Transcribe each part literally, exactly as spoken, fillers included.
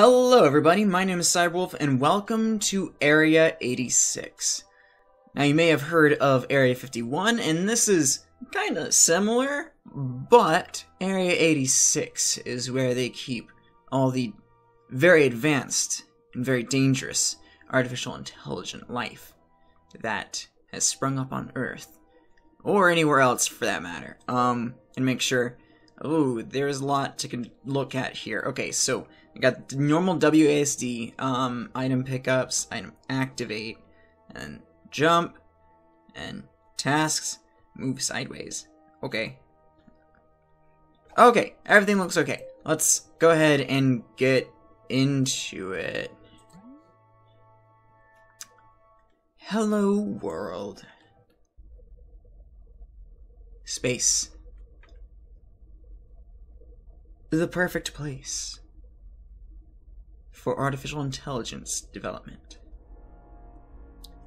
Hello everybody, my name is Cyberwolf and welcome to Area eighty-six. Now you may have heard of Area fifty-one and this is kinda similar, but Area eighty-six is where they keep all the very advanced and very dangerous artificial intelligent life that has sprung up on Earth, or anywhere else for that matter. Um, and make sure, ooh, there's a lot to look at here. Okay, so I got normal W A S D, um, item pickups, item activate, and jump, and tasks, move sideways. Okay. Okay, everything looks okay. Let's go ahead and get into it. Hello, world. Space. The perfect place for artificial intelligence development.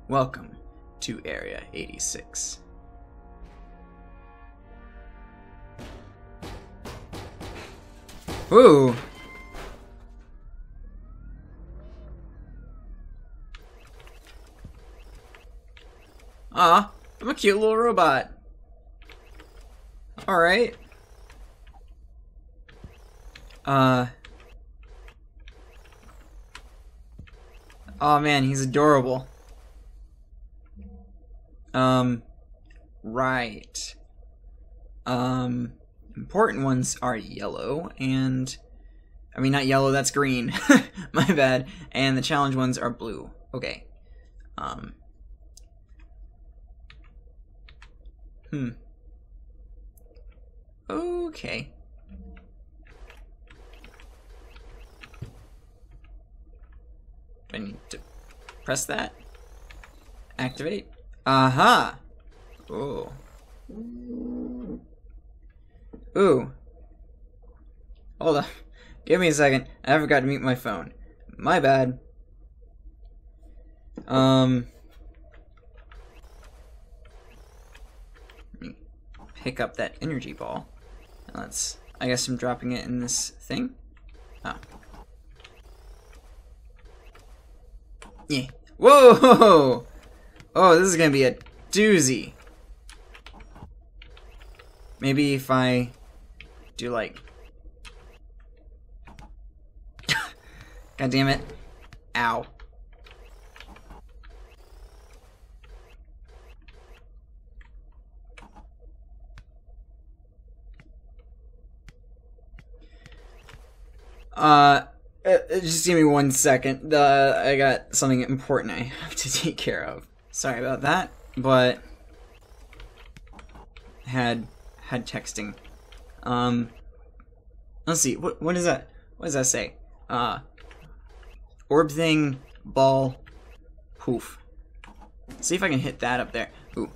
Welcome to Area eighty-six. Ooh! Ah, I'm a cute little robot. Alright. Uh... Oh man, he's adorable. Um, right. Um, important ones are yellow and, I mean not yellow, that's green. My bad. And the challenge ones are blue. Okay. Um. Hmm. Okay. I need to press that. Activate. Aha! Ooh. Ooh. Hold on. Give me a second. I forgot to mute my phone. My bad. Um. Let me pick up that energy ball. Let's. I guess I'm dropping it in this thing. Oh. Yeah. Whoa! Oh, this is gonna be a doozy. Maybe if I do like... God damn it. Ow. Uh... Uh, just give me one second. Uh, I got something important I have to take care of. Sorry about that, but had had texting. Um, let's see. What what is that? What does that say? Uh, orb thing, ball, poof. Let's see if I can hit that up there. Ooh.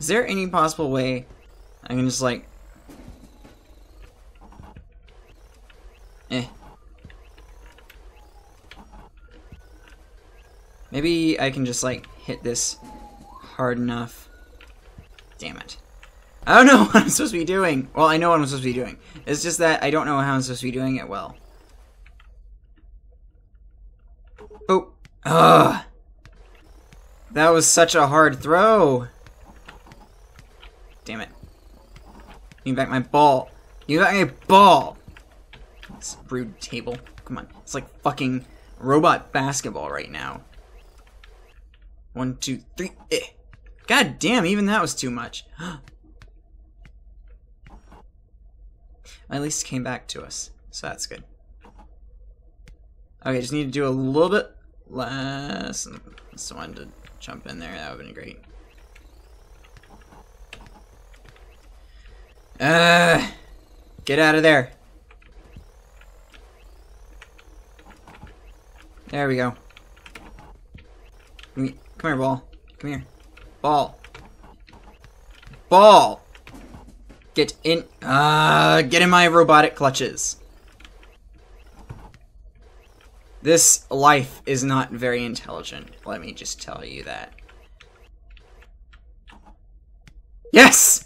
Is there any possible way I can just like? Eh. Maybe I can just, like, hit this hard enough. Damn it. I don't know what I'm supposed to be doing. Well, I know what I'm supposed to be doing. It's just that I don't know how I'm supposed to be doing it well. Oh. Ugh. That was such a hard throw. Damn it. Give me back my ball. Give me back my ball. This rude table. Come on. It's like fucking robot basketball right now. One, two, three. Eh. God damn, even that was too much. At least it came back to us, so that's good. Okay, just need to do a little bit less. I just wanted to jump in there. That would have been great. Uh, get out of there. There we go. Come here, ball. Come here. Ball. Ball! Get in... Uh, get in my robotic clutches. This life is not very intelligent. Let me just tell you that. Yes!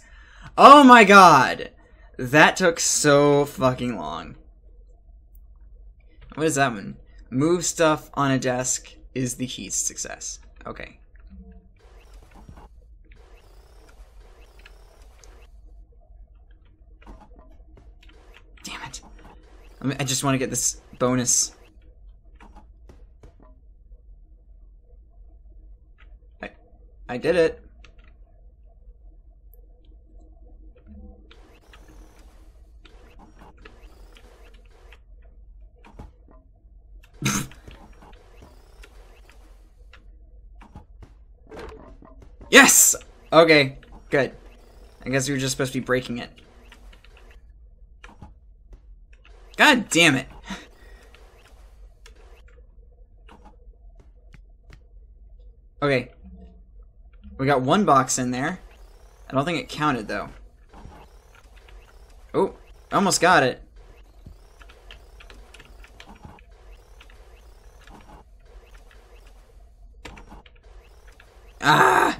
Oh my god! That took so fucking long. What does that mean? Move stuff on a desk is the key to success. Okay. Damn it. I just want to get this bonus. I, I did it. Yes! Okay, good. I guess we were just supposed to be breaking it. God damn it! Okay. We got one box in there. I don't think it counted, though. Oh, almost got it. Ah!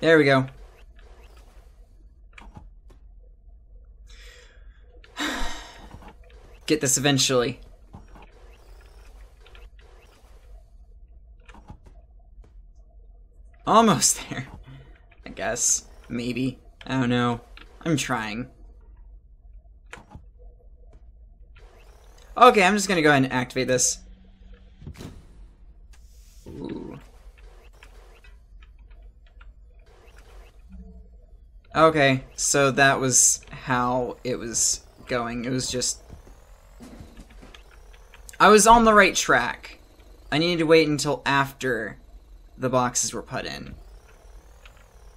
There we go. Get this eventually. Almost there. I guess. Maybe. I don't know. I'm trying. Okay, I'm just gonna go ahead and activate this. Ooh. Okay, so that was how it was going. It was just... I was on the right track. I needed to wait until after the boxes were put in.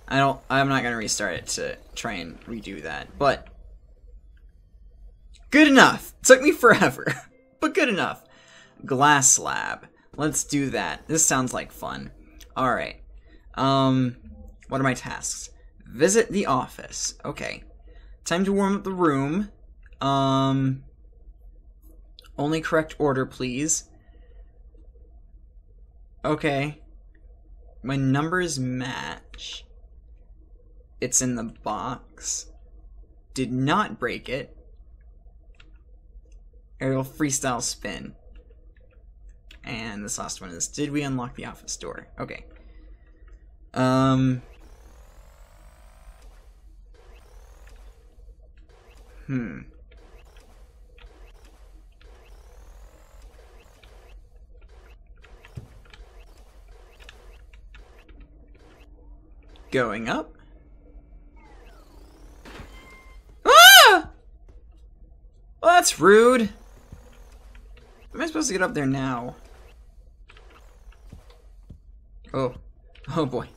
I don't... I'm not gonna restart it to try and redo that, but... Good enough! It took me forever, but good enough. Glass lab. Let's do that. This sounds like fun. Alright. Um, what are my tasks? Visit the office. Okay. Time to warm up the room. Um, only correct order, please. Okay. When numbers match, it's in the box. Did not break it. Aerial freestyle spin. And this last one is, did we unlock the office door? Okay. Um... Hmm. Going up. Ah! Well, that's rude. Am I supposed to get up there now? Oh. Oh boy.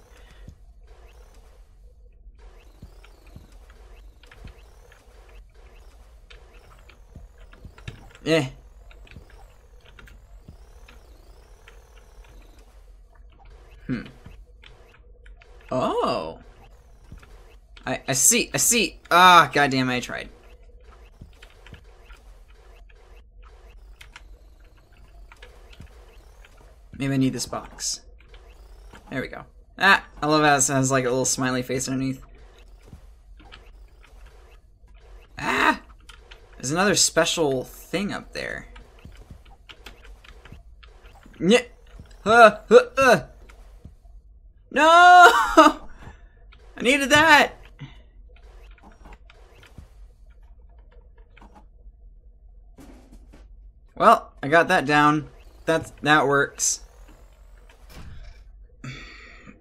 Eh. Hmm. Oh. I I see. I see. Ah, goddamn! I tried. Maybe I need this box. There we go. Ah, I love how it has like a little smiley face underneath. Ah. There's another special thing up there. Nyeh. Uh, uh, uh. No! I needed that! Well, I got that down. That's, that works.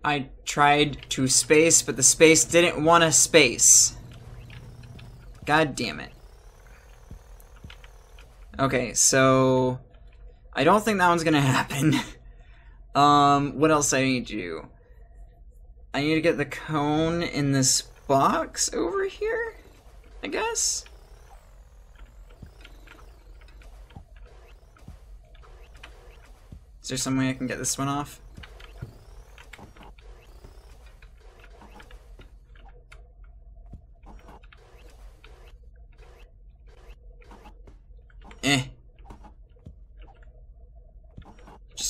I tried to space, but the space didn't want to space. God damn it. Okay, so I don't think that one's gonna happen. um, what else I need to do? I need to get the cone in this box over here, I guess? Is there some way I can get this one off?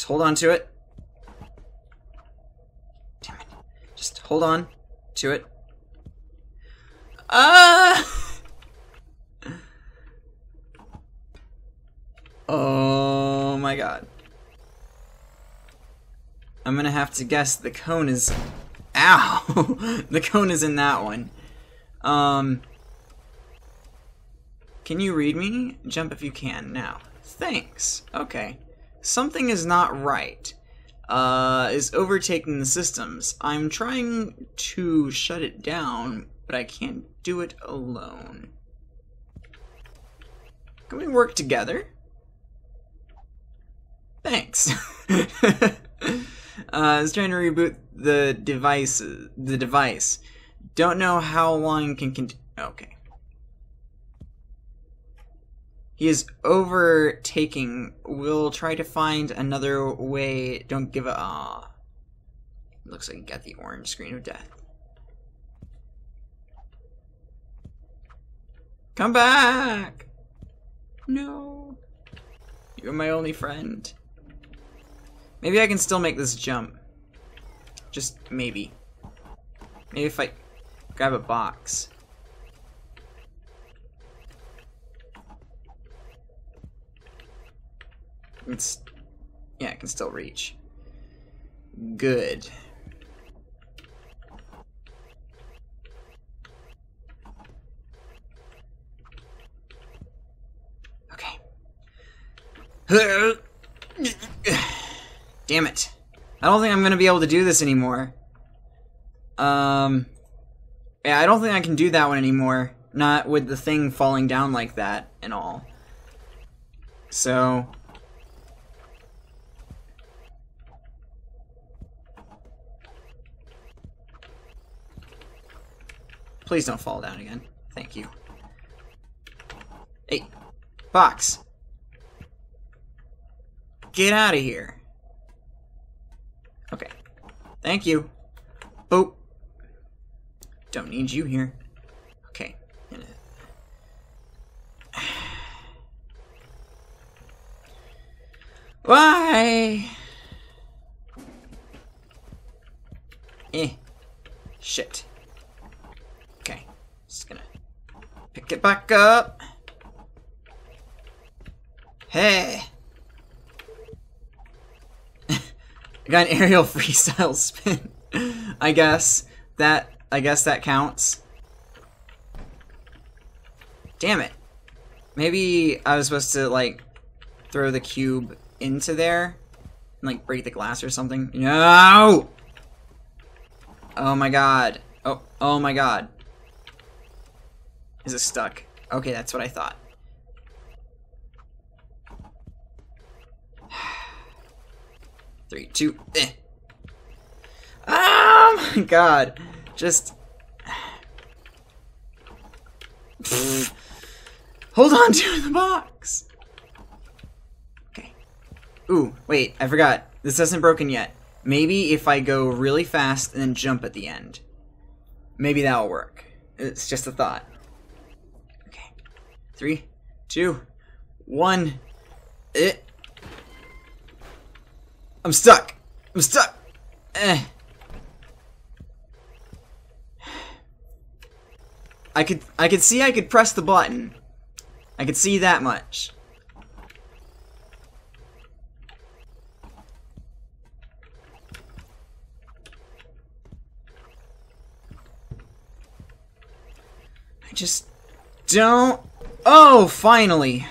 Hold on to it. Damn it. Just hold on to it. Ah! Oh my god. I'm gonna have to guess the cone is... Ow! The cone is in that one. Um... Can you read me? Jump if you can now. Thanks. Okay. Something is not right. Uh, is overtaking the systems. I'm trying to shut it down, but I can't do it alone. Can we work together? Thanks. uh, I was trying to reboot the devices. The device. Don't know how long can continue. Okay. He is overtaking. We'll try to find another way. Don't give a... Aw. Looks like he got the orange screen of death. Come back! No. You're my only friend. Maybe I can still make this jump. Just maybe. Maybe if I grab a box. It's, yeah, I can still reach. Good. Okay. Damn it. I don't think I'm gonna be able to do this anymore. Um, yeah, I don't think I can do that one anymore. Not with the thing falling down like that and all. So... Please don't fall down again. Thank you. Hey, box. Get out of here. Okay. Thank you. Boop. Don't need you here. Okay. Why? Eh. Shit. Just gonna pick it back up. Hey! I got an aerial freestyle spin. I guess that I guess that counts. Damn it! Maybe I was supposed to like throw the cube into there and like break the glass or something. No! Oh my god! Oh oh my god! Is it stuck? Okay, that's what I thought. Three, two, eh. Oh my god. Just... Hold on to the box! Okay. Ooh, wait, I forgot. This hasn't broken yet. Maybe if I go really fast and then jump at the end. Maybe that'll work. It's just a thought. Three, two, one. It. I'm stuck. I'm stuck. Eh. I could. I could see. I could press the button. I could see that much. I just don't. Oh, finally!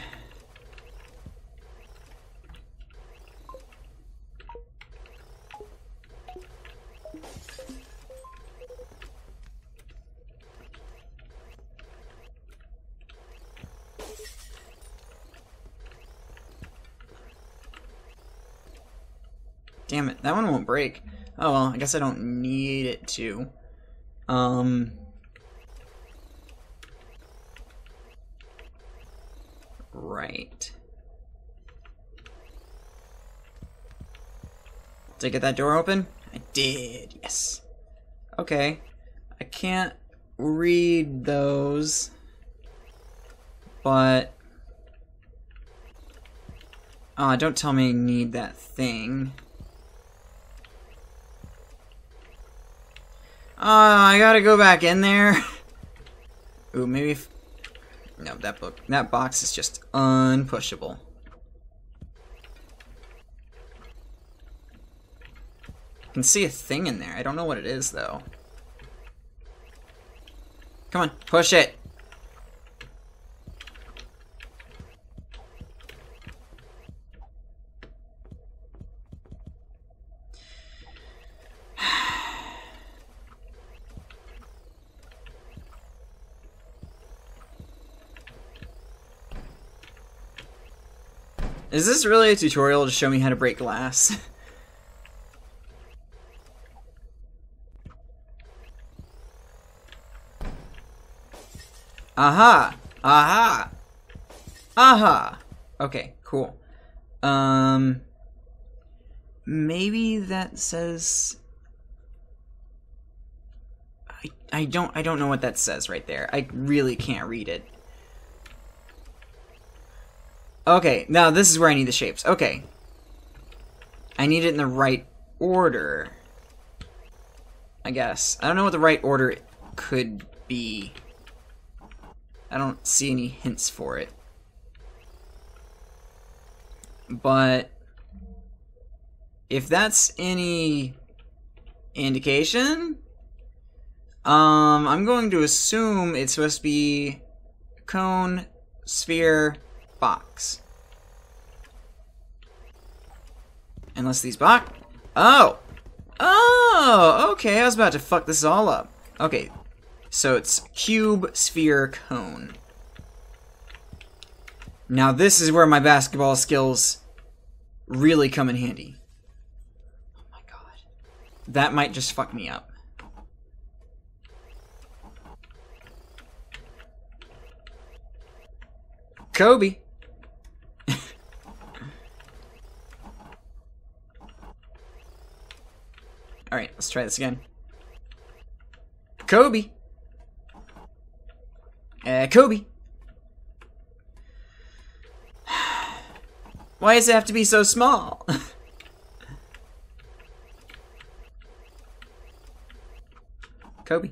Damn it, that one won't break. Oh well, I guess I don't need it to. Um... Right. Did I get that door open? I did, yes. Okay. I can't read those, but... Ah, uh, don't tell me I need that thing. Ah, uh, I gotta go back in there. Ooh, maybe if... No, that book, that box is just unpushable. I can see a thing in there. I don't know what it is, though. Come on, push it. Is this really a tutorial to show me how to break glass? Aha! Aha! Aha! Okay, cool. Um... Maybe that says... I, I don't- I don't know what that says right there. I really can't read it. Okay, now this is where I need the shapes. Okay. I need it in the right order, I guess. I don't know what the right order could be. I don't see any hints for it. But if that's any indication, um, I'm going to assume it's supposed to be cone, sphere, box. Unless these box... Oh! Oh! Okay, I was about to fuck this all up. Okay. So it's cube, sphere, cone. Now this is where my basketball skills really come in handy. Oh my god. That might just fuck me up. Kobe! Alright, let's try this again. Kobe! Uh, Kobe! Why does it have to be so small? Kobe.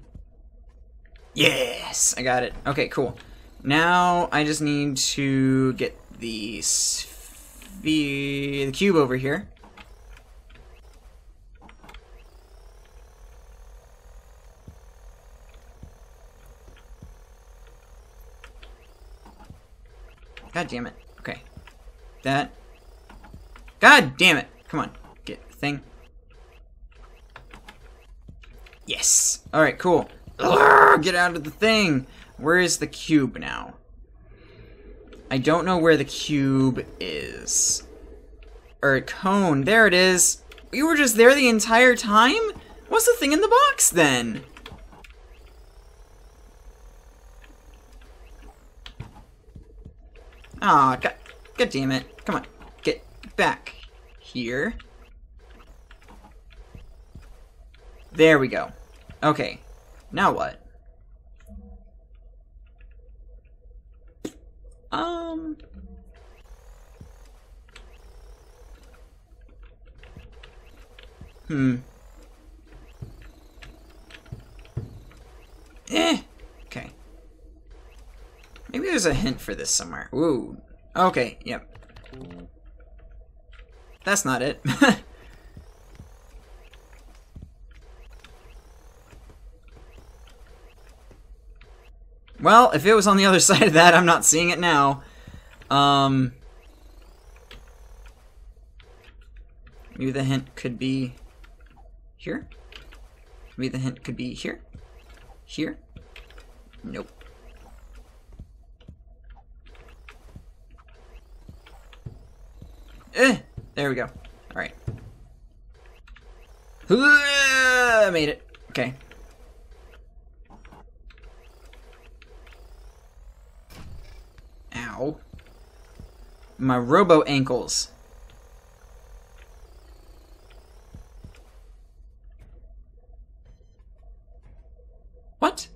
Yes! I got it. Okay, cool. Now I just need to get the sphere, the cube over here. God damn it. Okay. That. God damn it. Come on. Get the thing. Yes. Alright, cool. Urgh, get out of the thing. Where is the cube now? I don't know where the cube is. Or a cone. There it is. We were just there the entire time? What's the thing in the box then? Aw, oh, god, god damn it. Come on, get back here. There we go. Okay, now what? Um... Hmm. Eh! Okay. Maybe there's a hint for this somewhere. Ooh. Okay, yep. That's not it. Well, if it was on the other side of that, I'm not seeing it now. Um... Maybe the hint could be... here? Maybe the hint could be here? Here? Nope. Eh, there we go. Alright. I made it. Okay. Ow. My robo ankles. What?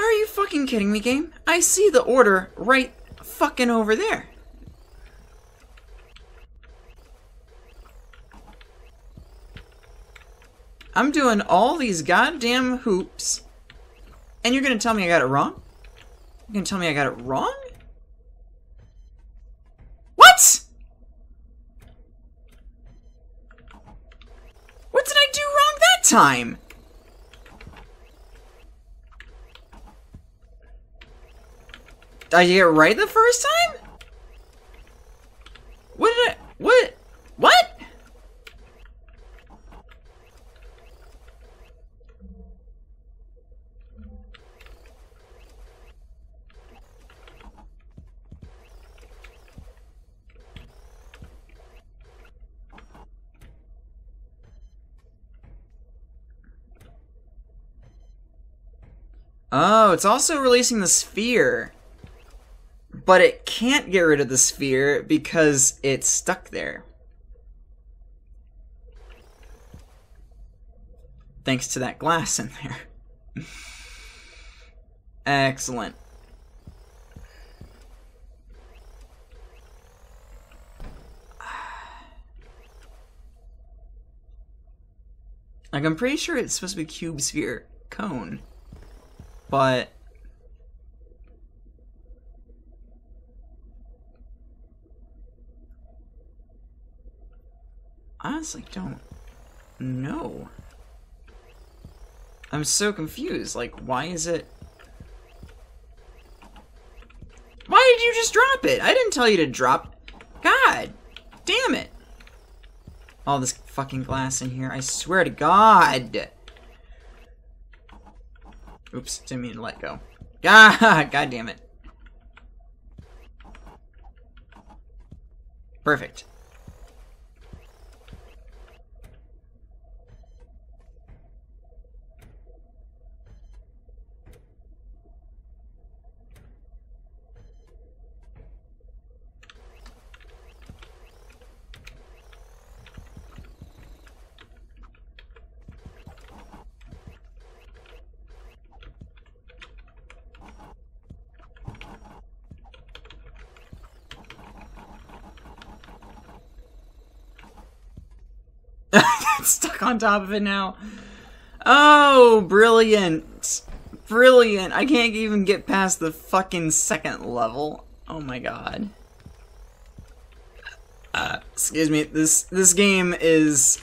Are you fucking kidding me, game? I see the order right fucking over there. I'm doing all these goddamn hoops, and you're gonna tell me I got it wrong? You're gonna tell me I got it wrong? time! Did I get it right the first time? What did I... What? What? Oh, it's also releasing the sphere. But it can't get rid of the sphere because it's stuck there. Thanks to that glass in there. Excellent. Like, I'm pretty sure it's supposed to be cube, sphere, cone. But... I honestly don't know. I'm so confused. Like, why is it... Why did you just drop it? I didn't tell you to drop... God! Damn it! All this fucking glass in here. I swear to God! Oops, didn't mean to let go. God, God damn it. Perfect. Stuck on top of it now. Oh, brilliant. Brilliant. I can't even get past the fucking second level. Oh my god. Uh, excuse me. This this game is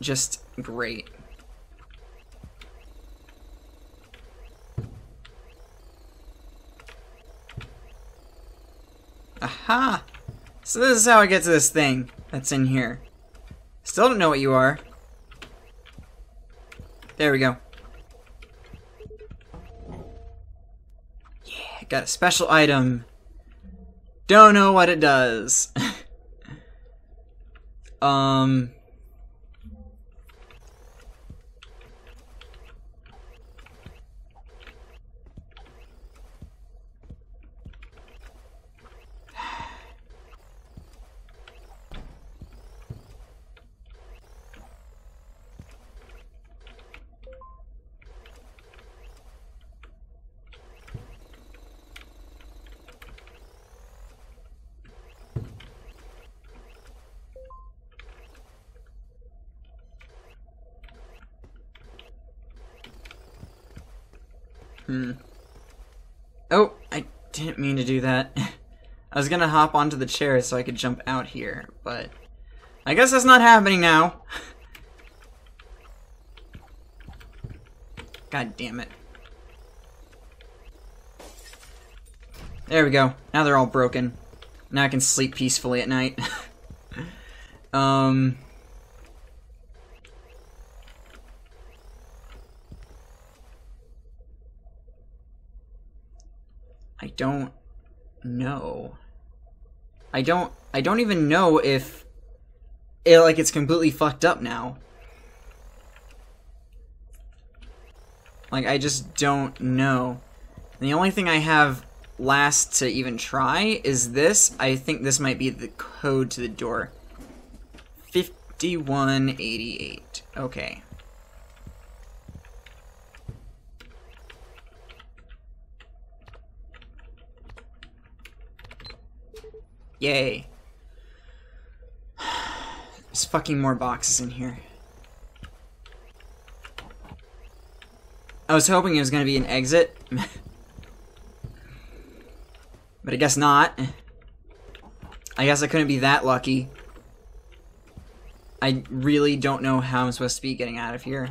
just great. Aha. So this is how I get to this thing that's in here. Still don't know what you are. There we go. Yeah, got a special item. Don't know what it does. um... Hmm. Oh, I didn't mean to do that. I was gonna hop onto the chair so I could jump out here, but I guess that's not happening now. God damn it. There we go. Now they're all broken. Now I can sleep peacefully at night. um... I don't know. I don't I don't even know if it like it's completely fucked up now. Like, I just don't know. And the only thing I have last to even try is this. I think this might be the code to the door. fifty-one eighty-eight. Okay. Yay. There's fucking more boxes in here. I was hoping it was gonna be an exit. But I guess not. I guess I couldn't be that lucky. I really don't know how I'm supposed to be getting out of here.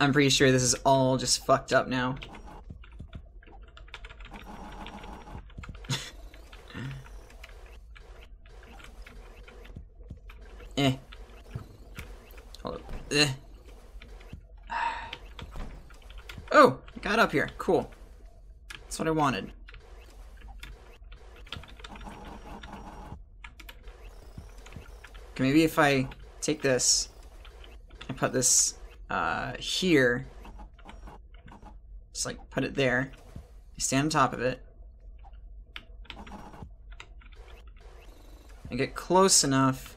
I'm pretty sure this is all just fucked up now. Eh. Hold up. Eh. Oh! I got up here. Cool. That's what I wanted. Okay, maybe if I take this and put this uh, here, just like put it there, stand on top of it, and get close enough.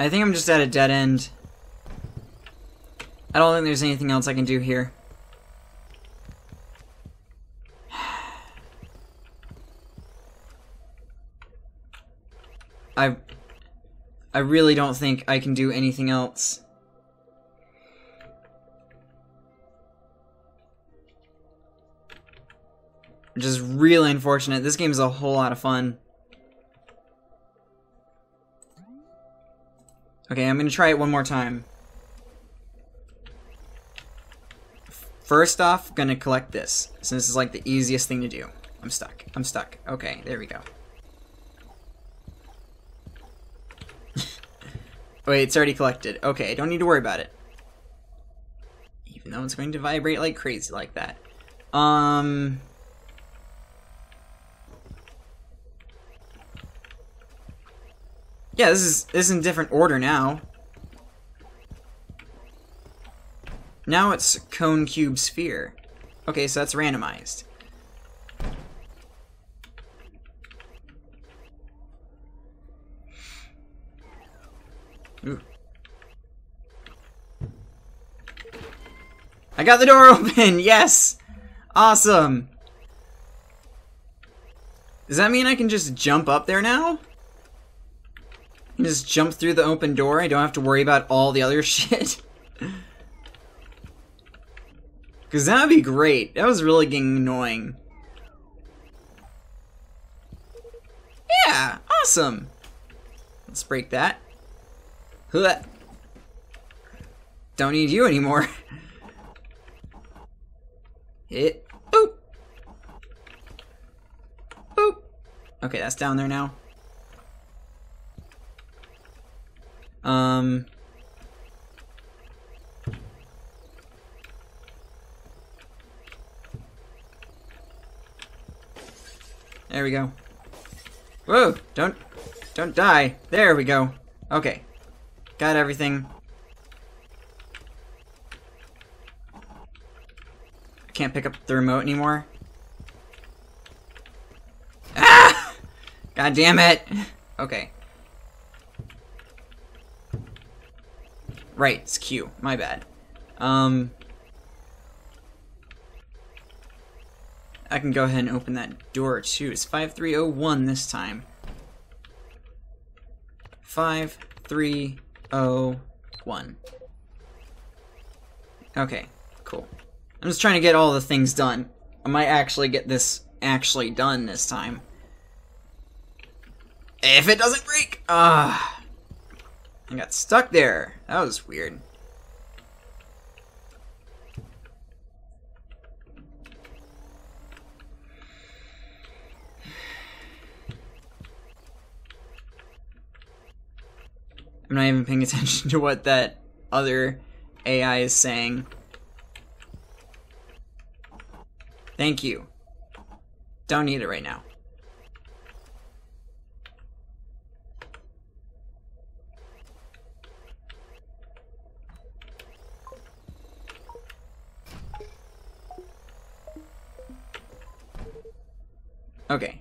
I think I'm just at a dead end. I don't think there's anything else I can do here. I... I really don't think I can do anything else. Which is really unfortunate. This game is a whole lot of fun. Okay, I'm gonna try it one more time. First off, gonna collect this, since so this is like the easiest thing to do. I'm stuck. I'm stuck. Okay, there we go. Wait, it's already collected. Okay, don't need to worry about it. Even though it's going to vibrate like crazy like that. Um... Yeah, this is this is in different order now. Now it's cone cube sphere. Okay, so that's randomized. Ooh. I got the door open. Yes. Awesome. Does that mean I can just jump up there now? Just jump through the open door. I don't have to worry about all the other shit. Because that would be great. That was really getting annoying. Yeah, awesome. Let's break that. Don't need you anymore. Hit. Boop. Boop. Okay, that's down there now. Um. There we go. Whoa! Don't, don't die. There we go. Okay, got everything. I can't pick up the remote anymore. Ah! God damn it! Okay. Right, it's Q. My bad. Um, I can go ahead and open that door too. It's five three oh one this time. five three oh one. Okay, cool. I'm just trying to get all the things done. I might actually get this actually done this time. If it doesn't break! Ah. I got stuck there. That was weird. I'm not even paying attention to what that other A I is saying. Thank you. Don't need it right now. Okay.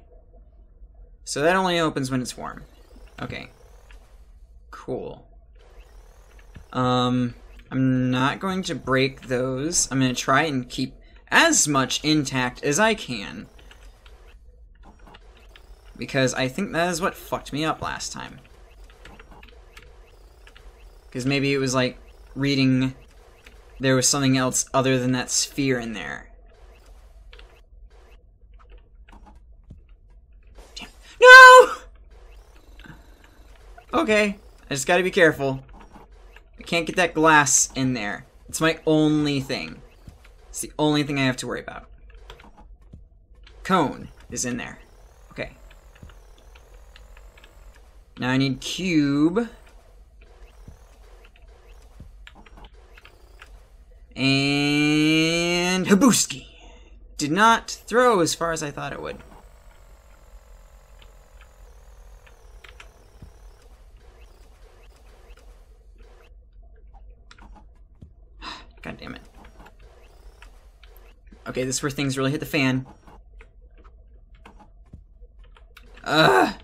So that only opens when it's warm. Okay. Cool. Um, I'm not going to break those. I'm going to try and keep as much intact as I can. Because I think that is what fucked me up last time. Because maybe it was like reading there was something else other than that sphere in there. Damn. No! Okay, I just gotta be careful. I can't get that glass in there. It's my only thing. It's the only thing I have to worry about. Cone is in there. Okay. Now I need cube. And Habuski. Did not throw as far as I thought it would. God damn it. Okay, this is where things really hit the fan. Ugh!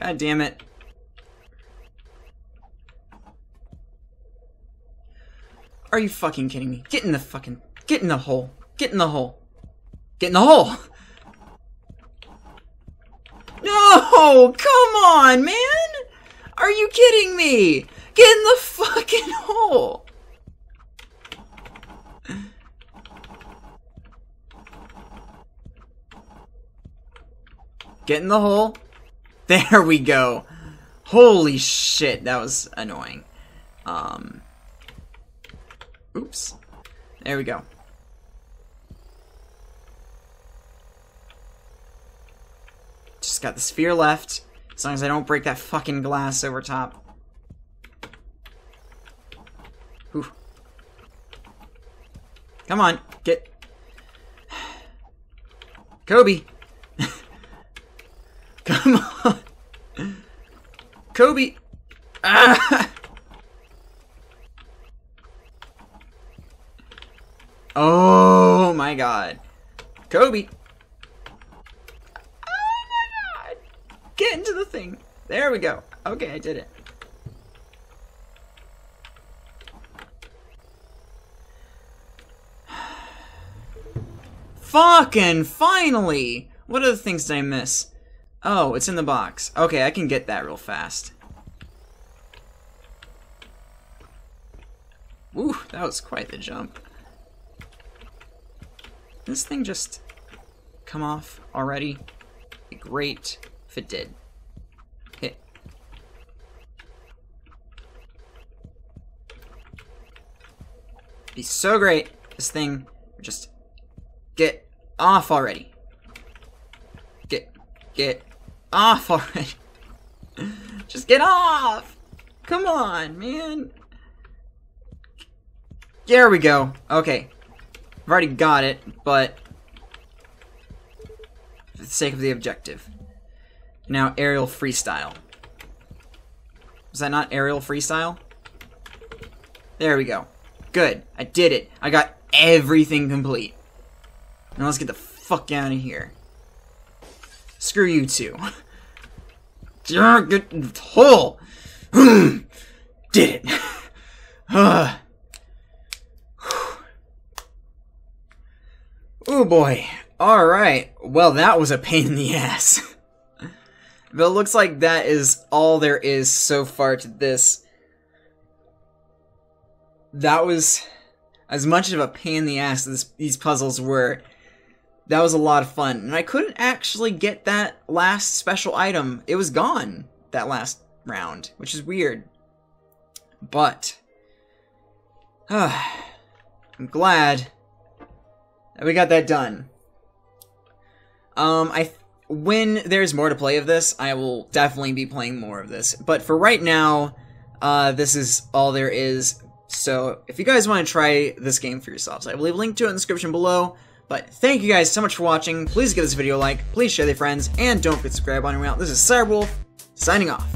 God damn it. Are you fucking kidding me? Get in the fucking... Get in the hole. Get in the hole. Get in the hole! No! Come on, man! Are you kidding me? Get in the fucking hole! Get in the hole. There we go. Holy shit, that was annoying. Um, oops. There we go. Just got the sphere left. As long as I don't break that fucking glass over top. Ooh. Come on, get... Kobe! Come on! Kobe! Ah! Oh my god. Kobe! Get into the thing. There we go. Okay, I did it. Fucking finally! What other things did I miss? Oh, it's in the box. Okay, I can get that real fast. Ooh, that was quite the jump. This thing just come off already? Be great. It did. Hit. Be so great. This thing just get off already. Get get off already. Just get off. Come on, man. There we go. Okay. I've already got it, but for the sake of the objective. Now aerial freestyle. Was that not aerial freestyle? There we go. Good. I did it. I got everything complete. Now let's get the fuck out of here. Screw you two. Get in the hole. Did it. Oh boy. Alright. Well, that was a pain in the ass. But it looks like that is all there is so far to this. That was as much of a pain in the ass as these puzzles were. That was a lot of fun. And I couldn't actually get that last special item. It was gone that last round, which is weird. But uh, I'm glad that we got that done. Um, I... Th When there's more to play of this, I will definitely be playing more of this. But for right now, uh, this is all there is. So if you guys want to try this game for yourselves, I will leave a link to it in the description below. But thank you guys so much for watching. Please give this video a like. Please share with your friends. And don't forget to subscribe on your way out. This is Cyberwolf, signing off.